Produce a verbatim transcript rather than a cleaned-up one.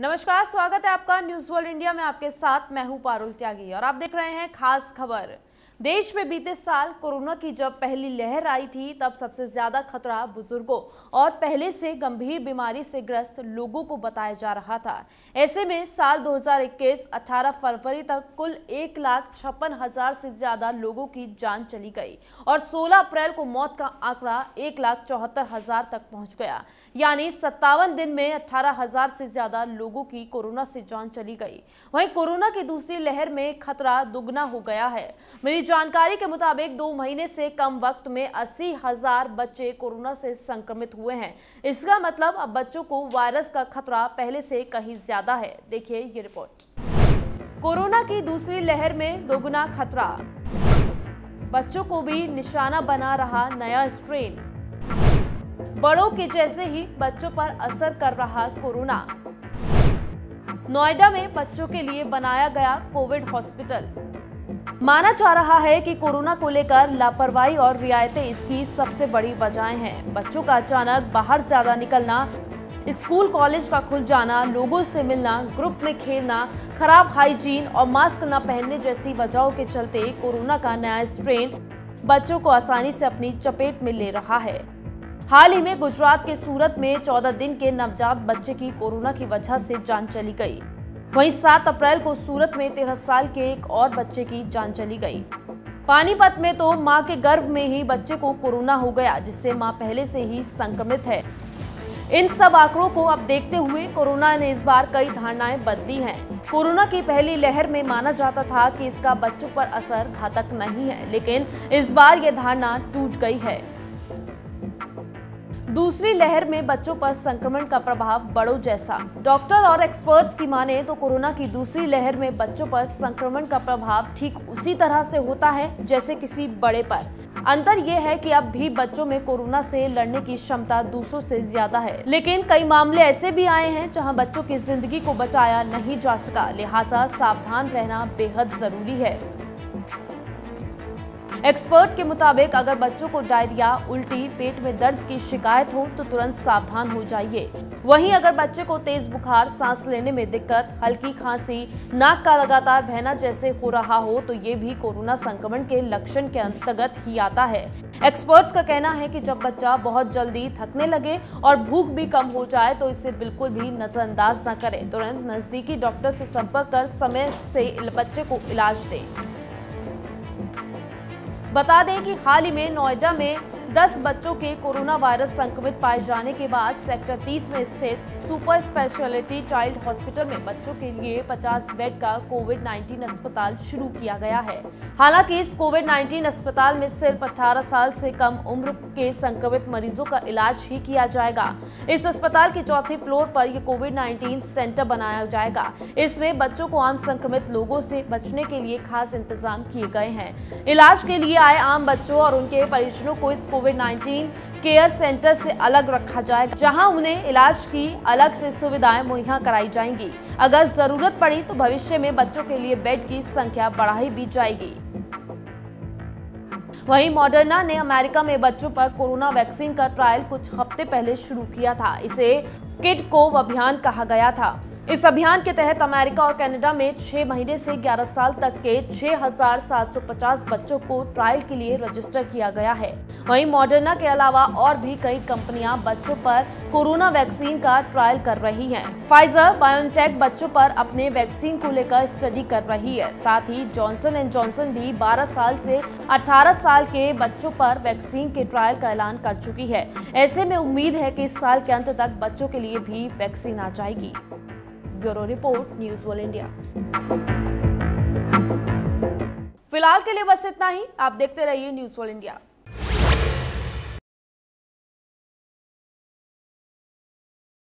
नमस्कार, स्वागत है आपका न्यूज़ वर्ल्ड इंडिया में। आपके साथ मैं हूं पारुल त्यागी और आप देख रहे हैं खास खबर। देश में बीते साल कोरोना की जब पहली लहर आई थी तब सबसे ज़्यादा खतरा बुजुर्गों और पहले से गंभीर बीमारी से ग्रस्त लोगों को बताया जा रहा था। ऐसे में साल दो हज़ार इक्कीस अठारह फरवरी तक कुल एक लाख छप्पन हज़ार से ज़्यादा लोगों की जान चली गई और सोलह अप्रैल को मौत का आंकड़ा एक लाख चौहत्तर हज़ार तक पहुंच गया, यानी सत्तावन दिन में अठारह हज़ार से ज़्यादा लोगों की कोरोना से जान चली गई। वहीं कोरोना की दूसरी लहर में खतरा दुगना हो गया है। मेरी जानकारी के मुताबिक दो महीने से कम वक्त में अस्सी हजार बच्चे कोरोना से संक्रमित हुए हैं। इसका मतलब अब बच्चों को वायरस का खतरा पहले से कहीं ज्यादा है। देखिए ये रिपोर्ट। कोरोना की दूसरी लहर में दोगुना खतरा, बच्चों को भी निशाना बना रहा नया स्ट्रेन। बड़ों के जैसे ही बच्चों पर असर कर रहा कोरोना। नोएडा में बच्चों के लिए बनाया गया कोविड हॉस्पिटल। माना जा रहा है कि कोरोना को लेकर लापरवाही और रियायतें इसकी सबसे बड़ी वजहें हैं। बच्चों का अचानक बाहर ज़्यादा निकलना, स्कूल कॉलेज का खुल जाना, लोगों से मिलना, ग्रुप में खेलना, खराब हाइजीन और मास्क न पहनने जैसी वजहों के चलते कोरोना का नया स्ट्रेन बच्चों को आसानी से अपनी चपेट में ले रहा है। हाल ही में गुजरात के सूरत में चौदह दिन के नवजात बच्चे की कोरोना की वजह से जान चली गई। वहीं सात अप्रैल को सूरत में तेरह साल के एक और बच्चे की जान चली गई। पानीपत में तो मां के गर्भ में ही बच्चे को कोरोना हो गया, जिससे मां पहले से ही संक्रमित है। इन सब आंकड़ों को अब देखते हुए कोरोना ने इस बार कई धारणाएं बदली हैं। कोरोना की पहली लहर में माना जाता था कि इसका बच्चों पर असर घातक नहीं है, लेकिन इस बार ये धारणा टूट गई है। दूसरी लहर में बच्चों पर संक्रमण का प्रभाव बड़ों जैसा। डॉक्टर और एक्सपर्ट्स की माने तो कोरोना की दूसरी लहर में बच्चों पर संक्रमण का प्रभाव ठीक उसी तरह से होता है जैसे किसी बड़े पर। अंतर यह है कि अब भी बच्चों में कोरोना से लड़ने की क्षमता दूसरों से ज्यादा है, लेकिन कई मामले ऐसे भी आए हैं जहां बच्चों की जिंदगी को बचाया नहीं जा सका। लिहाजा सावधान रहना बेहद जरूरी है। एक्सपर्ट के मुताबिक अगर बच्चों को डायरिया, उल्टी, पेट में दर्द की शिकायत हो तो तुरंत सावधान हो जाइए। वहीं अगर बच्चे को तेज बुखार, सांस लेने में दिक्कत, हल्की खांसी, नाक का लगातार बहना जैसे हो रहा हो तो ये भी कोरोना संक्रमण के लक्षण के अंतर्गत ही आता है। एक्सपर्ट्स का कहना है कि जब बच्चा बहुत जल्दी थकने लगे और भूख भी कम हो जाए तो इसे बिल्कुल भी नजरअंदाज न करें। तुरंत नजदीकी डॉक्टर से संपर्क कर समय से बच्चे को इलाज दें। बता दें कि हाल ही में नोएडा में दस बच्चों के कोरोना वायरस संक्रमित पाए जाने के बाद सेक्टर तीस में स्थित सुपर स्पेशलिटी चाइल्ड हॉस्पिटल में बच्चों के लिए पचास बेड का कोविड नाइन्टीन अस्पताल शुरू किया गया है। हालांकि इस कोविड नाइन्टीन अस्पताल में सिर्फ अठारह साल से कम उम्र के संक्रमित मरीजों का इलाज ही किया जाएगा। इस अस्पताल के चौथे फ्लोर पर यह कोविड नाइन्टीन सेंटर बनाया जाएगा। इसमें बच्चों को आम संक्रमित लोगों से बचने के लिए खास इंतजाम किए गए हैं। इलाज के लिए आए आम बच्चों और उनके परिजनों को इस कोविड नाइन्टीन केयर सेंटर से अलग रखा जाएगा, जहां उन्हें इलाज की अलग से सुविधाएं मुहैया कराई जाएंगी। अगर जरूरत पड़ी तो भविष्य में बच्चों के लिए बेड की संख्या बढ़ाई भी जाएगी। वहीं मॉडर्ना ने अमेरिका में बच्चों पर कोरोना वैक्सीन का ट्रायल कुछ हफ्ते पहले शुरू किया था। इसे किड कोव अभियान कहा गया था। इस अभियान के तहत अमेरिका और कनाडा में छह महीने से ग्यारह साल तक के छह हज़ार सात सौ पचास बच्चों को ट्रायल के लिए रजिस्टर किया गया है। वहीं मॉडर्ना के अलावा और भी कई कंपनियां बच्चों पर कोरोना वैक्सीन का ट्रायल कर रही हैं। फाइजर, बायोएनटेक बच्चों पर अपने वैक्सीन को लेकर स्टडी कर रही है। साथ ही जॉनसन एंड जॉनसन भी बारह साल से अठारह साल के बच्चों पर वैक्सीन के ट्रायल का ऐलान कर चुकी है। ऐसे में उम्मीद है कि इस साल के अंत तक बच्चों के लिए भी वैक्सीन आ जाएगी। Bureau report, news world India. फिलहाल के लिए बस इतना ही। आप देखते रहिए न्यूज़ वर्ल्ड इंडिया।